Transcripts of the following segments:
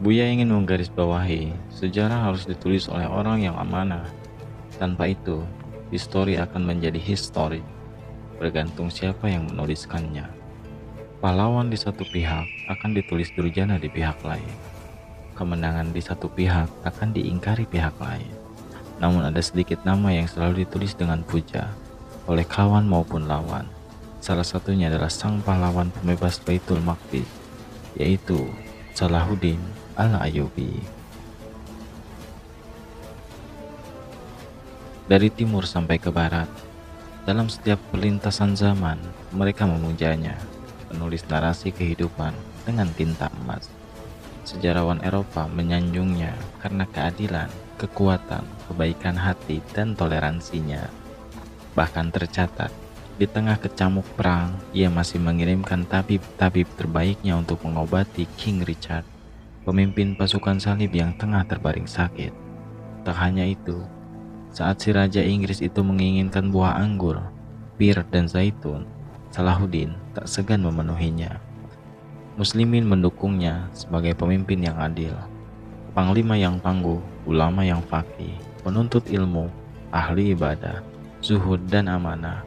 Buya ingin menggarisbawahi, sejarah harus ditulis oleh orang yang amanah. Tanpa itu, histori akan menjadi histori, bergantung siapa yang menuliskannya. Pahlawan di satu pihak akan ditulis durjana di pihak lain. Kemenangan di satu pihak akan diingkari pihak lain. Namun ada sedikit nama yang selalu ditulis dengan puja, oleh kawan maupun lawan. Salah satunya adalah sang pahlawan pembebas Baitul Maqdis, yaitu Shalahuddin Ayubi. Dari timur sampai ke barat, dalam setiap perlintasan zaman, mereka memujanya, penulis narasi kehidupan dengan tinta emas. Sejarawan Eropa menyanjungnya karena keadilan, kekuatan, kebaikan hati, dan toleransinya. Bahkan tercatat, di tengah kecamuk perang, ia masih mengirimkan tabib-tabib terbaiknya untuk mengobati King Richard, pemimpin pasukan salib yang tengah terbaring sakit. Tak hanya itu, saat si Raja Inggris itu menginginkan buah anggur, bir, dan zaitun, Shalahuddin tak segan memenuhinya. Muslimin mendukungnya sebagai pemimpin yang adil, panglima yang tangguh, ulama yang faqih, penuntut ilmu, ahli ibadah, zuhud, dan amanah.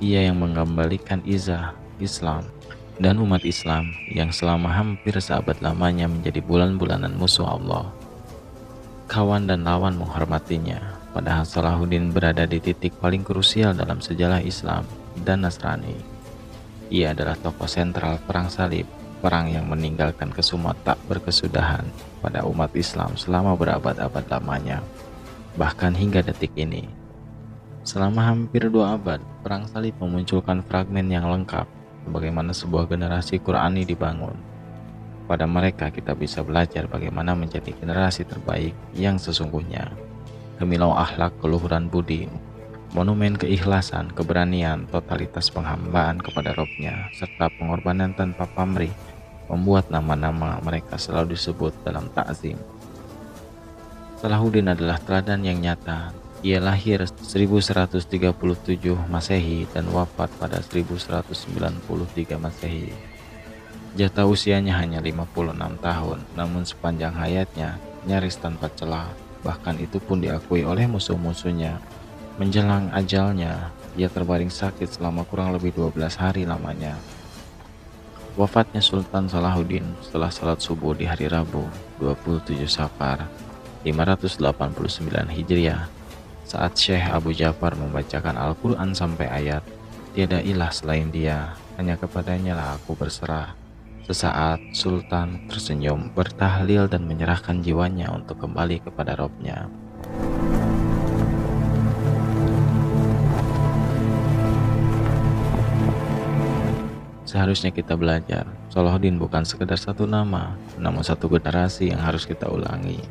Ia yang mengembalikan izah Islam dan umat Islam yang selama hampir seabad lamanya menjadi bulan-bulanan musuh Allah. Kawan dan lawan menghormatinya, padahal Shalahuddin berada di titik paling krusial dalam sejarah Islam dan Nasrani. Ia adalah tokoh sentral Perang Salib, perang yang meninggalkan kesuma tak berkesudahan pada umat Islam selama berabad-abad lamanya, bahkan hingga detik ini. Selama hampir 2 abad, Perang Salib memunculkan fragmen yang lengkap, bagaimana sebuah generasi Qur'ani dibangun. Pada mereka kita bisa belajar bagaimana menjadi generasi terbaik yang sesungguhnya. Kemilau akhlak, keluhuran budi, monumen keikhlasan, keberanian, totalitas penghambaan kepada Robnya, serta pengorbanan tanpa pamrih, membuat nama-nama mereka selalu disebut dalam ta'zim. Shalahuddin adalah teladan yang nyata. Ia lahir 1137 Masehi dan wafat pada 1193 Masehi. Jatah usianya hanya 56 tahun, namun sepanjang hayatnya nyaris tanpa celah, bahkan itu pun diakui oleh musuh-musuhnya. Menjelang ajalnya, ia terbaring sakit selama kurang lebih 12 hari lamanya. Wafatnya Sultan Shalahuddin setelah salat subuh di hari Rabu 27 Safar 589 Hijriah, saat Syekh Abu Jafar membacakan Al-Quran sampai ayat "Tiada ilah selain Dia, hanya kepadanya lah aku berserah". Sesaat Sultan tersenyum, bertahlil, dan menyerahkan jiwanya untuk kembali kepada Robnya. Seharusnya kita belajar, Shalahuddin bukan sekedar satu nama, namun satu generasi yang harus kita ulangi.